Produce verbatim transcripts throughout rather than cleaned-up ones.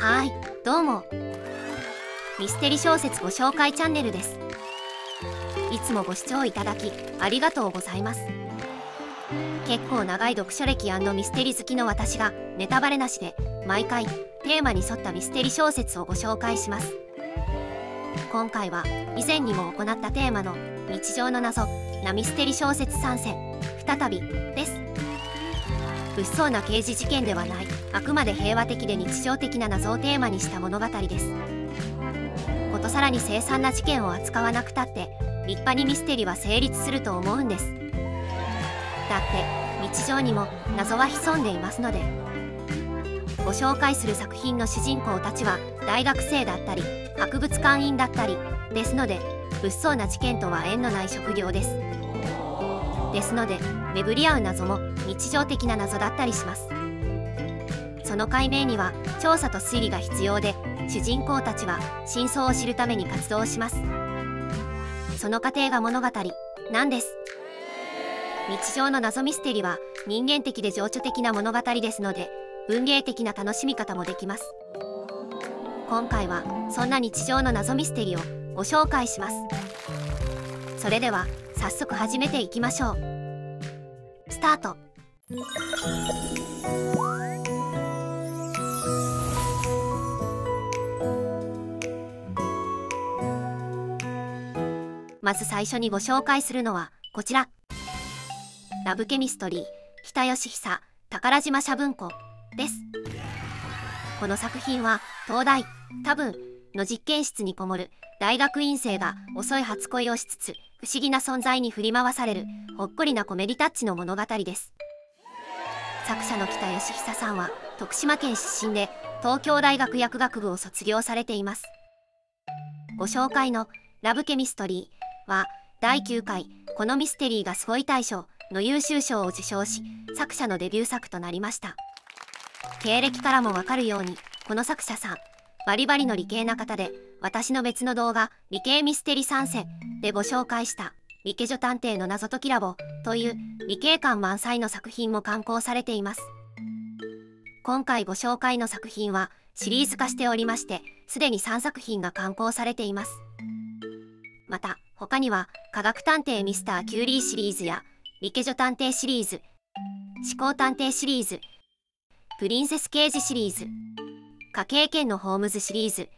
はい、どうも。ミステリ小説ご紹介チャンネルです。いつもご視聴いただきありがとうございます。結構長い読書歴&ミステリ好きの私がネタバレなしで毎回テーマに沿ったミステリ小説をご紹介します。今回は以前にも行ったテーマの日常の謎なミステリ小説参戦再びです。物騒な刑事事件ではない、あくまで平和的で日常的な謎をテーマにした物語です。ことさらに凄惨な事件を扱わなくたって立派にミステリは成立すると思うんです。だって日常にも謎は潜んでいますので。ご紹介する作品の主人公たちは大学生だったり博物館員だったりですので、物騒な事件とは縁のない職業です。ですので巡り合う謎も日常的な謎だったりします。その解明には調査と推理が必要で、主人公たちは真相を知るために活動します。その過程が物語なんです。日常の謎ミステリは人間的で情緒的な物語ですので、文芸的な楽しみ方もできます。今回はそんな日常の謎ミステリをご紹介します。それでは早速始めていきましょう。スタート。まず最初にご紹介するのはこちら、ラブケミストリー北義久宝島社文庫です。この作品は東大多分の実験室にこもる大学院生が遅い初恋をしつつ不思議な存在に振り回されるほっこりなコメディタッチの物語です。作者の北義久さんは徳島県出身で東京大学薬学部を卒業されています。ご紹介のラブケミストリーはだいきゅうかいこのミステリーがすごい大賞の優秀賞を受賞し、作者のデビュー作となりました。経歴からもわかるようにこの作者さんバリバリの理系な方で、私の別の動画「理系ミステリ参戦」でご紹介した「理系女探偵の謎解きラボ」という理系感満載の作品も刊行されています。今回ご紹介の作品はシリーズ化しておりまして、すでにさんさくひんが刊行されています。また他には「科学探偵ミスターキューリー」シリーズや「理系女探偵」シリーズ、「思考探偵」シリーズ、プリンセス刑事シリーズ、科警研のホームズシリーズ、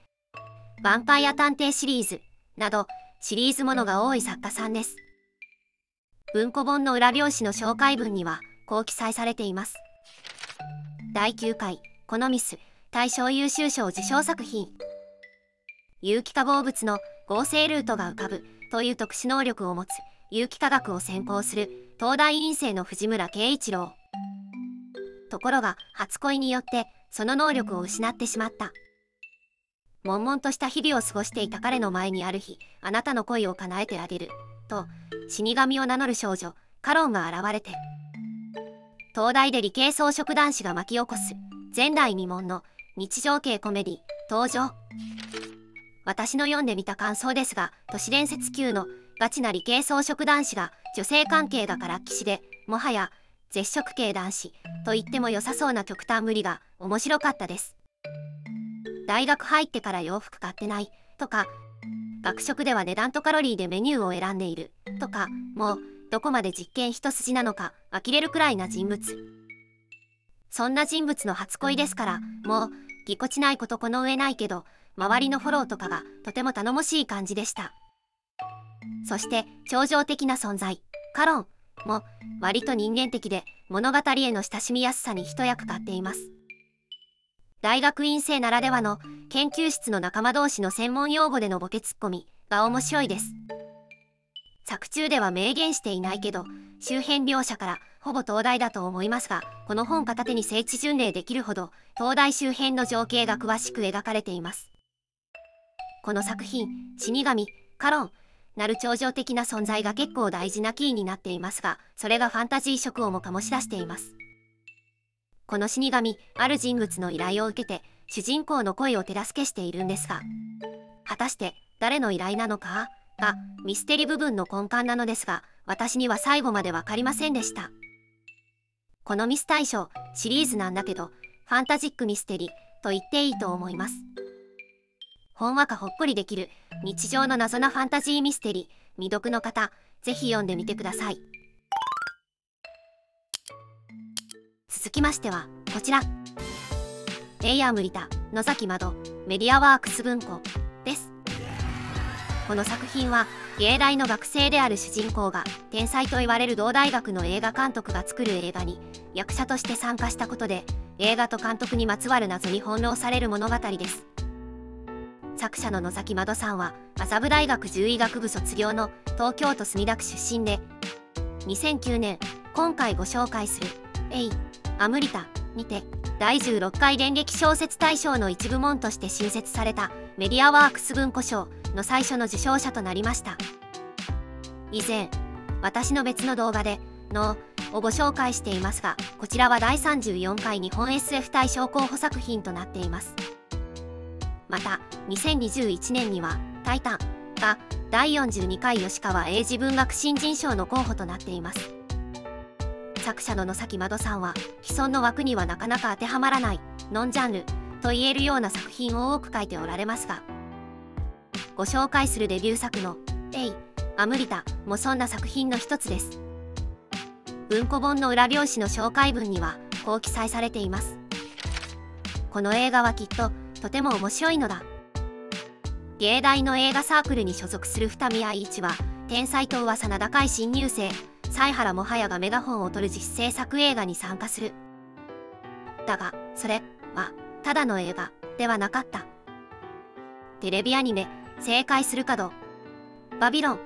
ヴァンパイア探偵シリーズなどシリーズものが多い作家さんです。文庫本の裏表紙の紹介文にはこう記載されています。だいきゅうかいこのミス大賞優秀賞受賞作品、有機化合物の合成ルートが浮かぶという特殊能力を持つ有機化学を専攻する東大院生の藤村圭一郎。ところが初恋によってその能力を失ってしまった。悶々とした日々を過ごしていた彼の前にある日、あなたの恋を叶えてあげると死神を名乗る少女カロンが現れて、東大で理系装飾男子が巻き起こす前代未聞の日常系コメディ登場。私の読んでみた感想ですが、都市伝説級のガチな理系装飾男子が女性関係がからっきしで、もはや絶食系男子と言っても良さそうな極端無理が面白かったです。大学入ってから洋服買ってないとか、学食では値段とカロリーでメニューを選んでいるとか、もうどこまで実験一筋なのか呆れるくらいな人物。そんな人物の初恋ですから、もうぎこちないことこの上ないけど、周りのフォローとかがとても頼もしい感じでした。そして超常的な存在カロンも割と人間的で、物語への親しみやすさに一役買っています。大学院生ならではの研究室の仲間同士の専門用語でのボケツッコミが面白いです。作中では明言していないけど、周辺描写からほぼ東大だと思いますが、この本片手に聖地巡礼できるほど東大周辺の情景が詳しく描かれています。この作品死神カロンなる超常的な存在が結構大事なキーになっていますが、それがファンタジー色をも醸し出しています。この死神ある人物の依頼を受けて主人公の恋を手助けしているんですが、果たして誰の依頼なのかがミステリ部分の根幹なのですが、私には最後まで分かりませんでした。このミス大賞シリーズなんだけど、ファンタジックミステリと言っていいと思います。ほんわかほっこりできる日常の謎なファンタジーミステリー、未読の方ぜひ読んでみてください。続きましてはこちら、エイヤームリタ野崎窓メディアワークス文庫です。この作品は芸大の学生である主人公が天才と言われる同大学の映画監督が作る映画に役者として参加したことで、映画と監督にまつわる謎に翻弄される物語です。作者の野崎窓さんは麻布大学獣医学部卒業の東京都墨田区出身で、にせんきゅうねん今回ご紹介する「エイ・アムリタ」にてだいじゅうろっかい電撃小説大賞の一部門として新設されたメディアワークス文庫賞の最初の受賞者となりました。以前私の別の動画で「の」をご紹介していますが、こちらはだいさんじゅうよんかい日本 エスエフ 大賞候補作品となっています。またにせんにじゅういちねんには「タイタン」がだいよんじゅうにかい吉川英治文学新人賞の候補となっています。作者の野崎窓さんは既存の枠にはなかなか当てはまらないノンジャンルと言えるような作品を多く書いておられますが、ご紹介するデビュー作の「エイ・アムリタ」もそんな作品の一つです。文庫本の裏表紙の紹介文にはこう記載されています。この映画はきっととても面白いのだ。芸大の映画サークルに所属する二宮伊一は天才と噂名高い新入生犀原もはやがメガホンを取る実製作映画に参加する。だがそれはただの映画ではなかった。テレビアニメ「正解する角」「バビロン」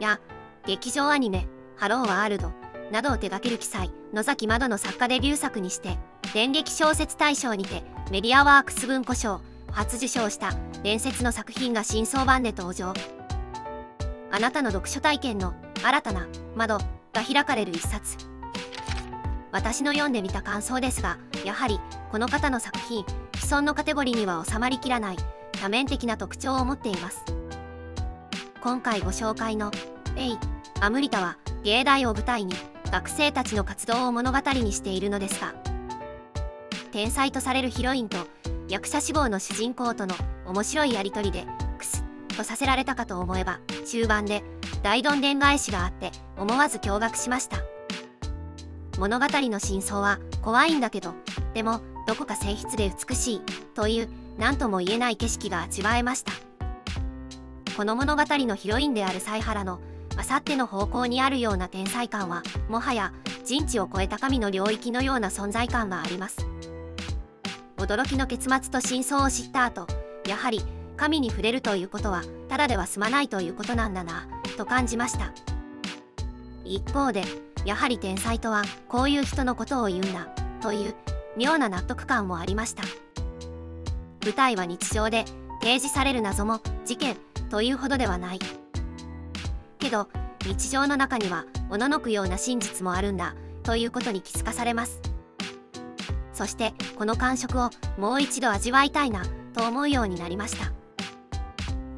や劇場アニメ「ハローワールド」などを手掛ける記載野崎窓の作家デビュー作にして電撃小説大賞にてメディアワークス文庫賞初受賞した伝説の作品が新装版で登場。あなたの読書体験の新たな窓が開かれる一冊。私の読んでみた感想ですが、やはりこの方の作品既存のカテゴリーには収まりきらない多面的な特徴を持っています。今回ご紹介の「エイ・アムリタ」は芸大を舞台に学生たちの活動を物語にしているのですが、天才とされるヒロインと役者志望の主人公との面白いやり取りでクスッとさせられたかと思えば、中盤で大どんでん返しがあって思わず驚愕しました。物語の真相は怖いんだけど、でもどこか静筆で美しいという何とも言えない景色が味わえました。この物語のヒロインである犀原のあさっての方向にあるような天才感はもはや人知を超えた神の領域のような存在感があります。驚きの結末と真相を知った後、やはり神に触れるということはただでは済まないということなんだなと感じました。一方でやはり天才とはこういう人のことを言うんだという妙な納得感もありました。舞台は日常で提示される謎も事件というほどではないけど、日常の中にはおののくような真実もあるんだということに気づかされます。そしてこの感触をもう一度味わいたいなと思うようになりました。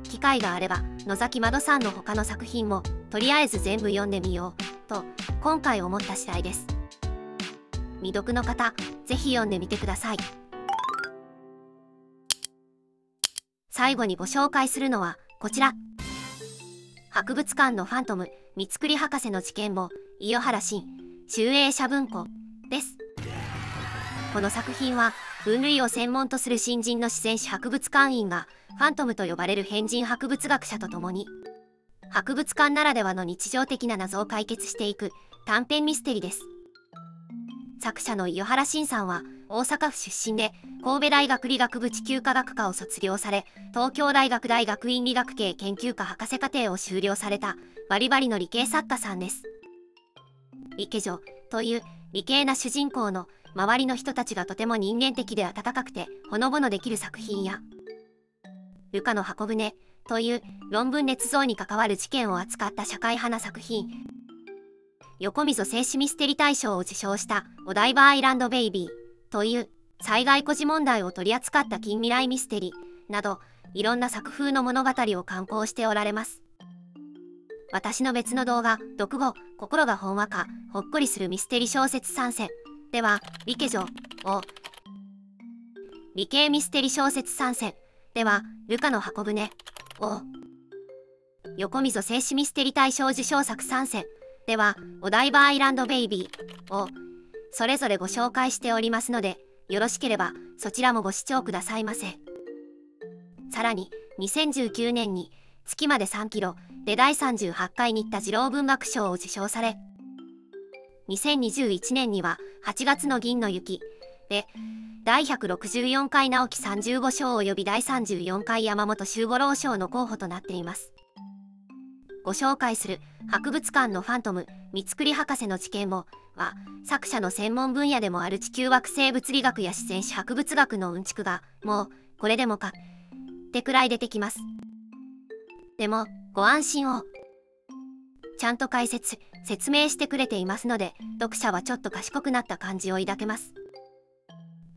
機会があれば野崎窓さんの他の作品もとりあえず全部読んでみようと今回思った次第です。未読の方ぜひ読んでみてください。最後にご紹介するのはこちら、博物館のファントム三つくり博士の事件簿伊予原新集英社文庫です。この作品は分類を専門とする新人の四川市博物館員がファントムと呼ばれる変人博物学者と共に博物館ならではの日常的な謎を解決していく短編ミステリです。作者の伊予原新さんは大阪府出身で神戸大学理学部地球科学科を卒業され、東京大学大学院理学系研究科博士課程を修了されたバリバリの理系作家さんです。リケ女という理系な主人公の周りの人たちがとても人間的で温かくてほのぼのできる作品や、ルカの箱舟という論文捏造に関わる事件を扱った社会派な作品、横溝静止ミステリ大賞を受賞したお台場アイランドベイビーという災害孤児問題を取り扱った近未来ミステリなど、いろんな作風の物語を刊行しておられます。私の別の動画「読後心がほんわかほっこりするミステリ小説参戦」では「リケ女」を、理系ミステリ小説参戦ではルカの箱舟を、横溝静止ミステリ大賞受賞作参戦ではお台場アイランドベイビーをそれぞれご紹介しておりますので、よろしければそちらもご視聴くださいませ。さらににせんじゅうきゅうねんに月までさんキロでだいさんじゅうはちかいに行った二郎文学賞を受賞され、にせんにじゅういちねんにははちがつの銀の雪でだいひゃくろくじゅうよんかい直木さんじゅうご賞及びだいさんじゅうよんかい山本周五郎賞の候補となっています。ご紹介する博物館のファントム三栗博士の知見もは、作者の専門分野でもある地球惑星物理学や自然史博物学のうんちくがもうこれでもかってくらい出てきます。でもご安心を。ちゃんと解説説明してくれていますので、読者はちょっと賢くなった感じを抱けます。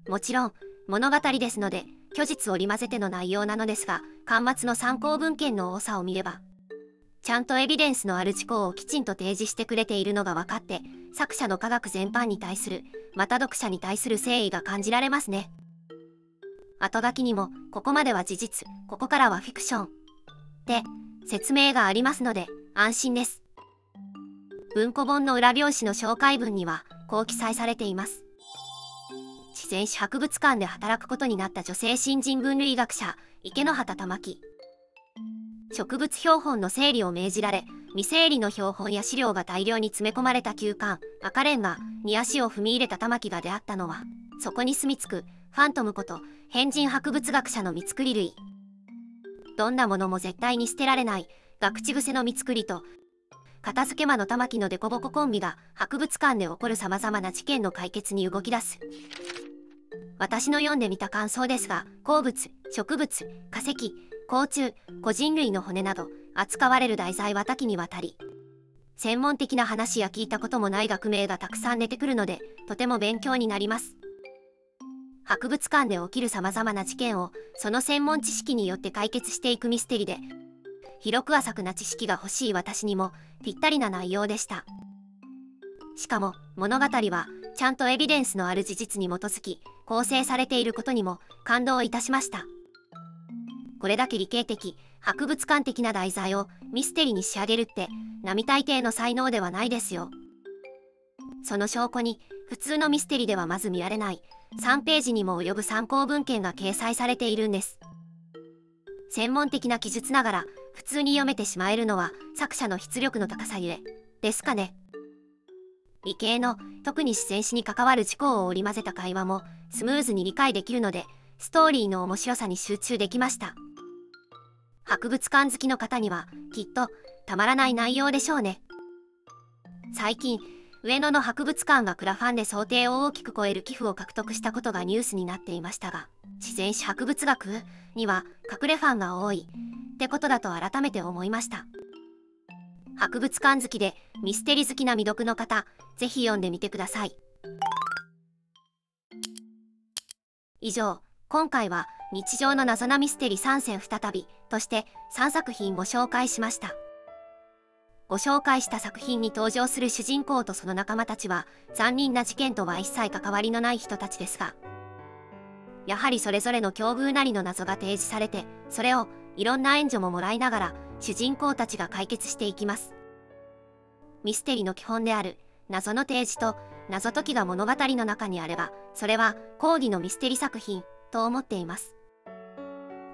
もちろん物語ですので虚実織り交ぜての内容なのですが、巻末の参考文献の多さを見れば、ちゃんとエビデンスのある事項をきちんと提示してくれているのが分かって、作者の科学全般に対する、また読者に対する誠意が感じられますね。後書きにも「ここまでは事実、ここからはフィクション」って説明がありますので安心です。文庫本の裏表紙の紹介文にはこう記載されています。自然史博物館で働くことになった女性新人分類学者池之端玉樹、植物標本の整理を命じられ、未整理の標本や資料が大量に詰め込まれた旧館赤レンガに足を踏み入れた玉木が出会ったのは、そこに住み着くファントムこと変人博物学者の三栗類。どんなものも絶対に捨てられない学知癖の三栗と片付け魔の玉木のデコボココンビが、博物館で起こるさまざまな事件の解決に動き出す。私の読んでみた感想ですが、鉱物、植物、化石、甲虫、個人類の骨など扱われる題材は多岐にわたり、専門的な話や聞いたこともない学名がたくさん出てくるので、とても勉強になります。博物館で起きるさまざまな事件をその専門知識によって解決していくミステリーで、広く浅くな知識が欲しい私にもぴったりな内容でした。しかも物語はちゃんとエビデンスのある事実に基づき構成されていることにも感動いたしました。これだけ理系的博物館的な題材をミステリーに仕上げるって並大抵の才能ではないですよ。その証拠に普通のミステリーではまず見られないさんページにも及ぶ参考文献が掲載されているんです。専門的な記述ながら普通に読めてしまえるのは作者の筆力の高さゆえですかね。理系の特に自然史に関わる事項を織り交ぜた会話もスムーズに理解できるので、ストーリーの面白さに集中できました。博物館好きの方にはきっとたまらない内容でしょうね。最近上野の博物館がクラファンで想定を大きく超える寄付を獲得したことがニュースになっていましたが、自然史博物学には隠れファンが多いってことだと改めて思いました。博物館好きでミステリー好きな未読の方、ぜひ読んでみてください。以上、今回は日常の謎なミステリー参戦再びとしてさんさくひんご紹介しました。ご紹介した作品に登場する主人公とその仲間たちは残忍な事件とは一切関わりのない人たちですが、やはりそれぞれの境遇なりの謎が提示されて、それをいろんな援助ももらいながら主人公たちが解決していきます。ミステリーの基本である謎の提示と謎解きが物語の中にあれば、それは講義のミステリー作品と思っています。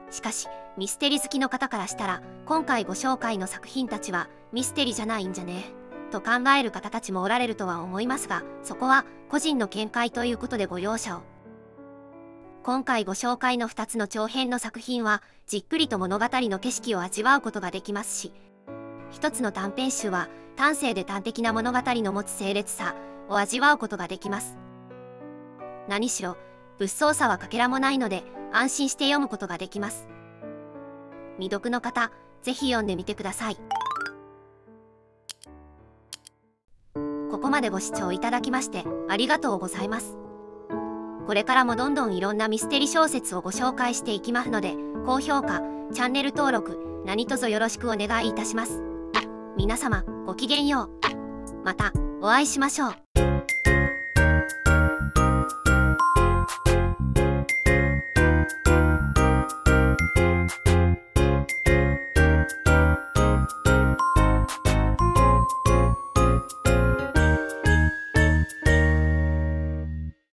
しかしミステリー好きの方からしたら、今回ご紹介の作品たちはミステリーじゃないんじゃねえと考える方たちもおられるとは思いますが、そこは個人の見解ということでご容赦を。今回ご紹介のふたつの長編の作品はじっくりと物語の景色を味わうことができますし、ひとつの短編集は端正で端的な物語の持つ清冽さを味わうことができます。何しろ物騒さはかけらもないので安心して読むことができます。未読の方、ぜひ読んでみてください。ここまでご視聴いただきましてありがとうございます。これからもどんどんいろんなミステリ小説をご紹介していきますので、高評価、チャンネル登録何卒よろしくお願いいたします。皆様ごきげんよう。またお会いしましょう。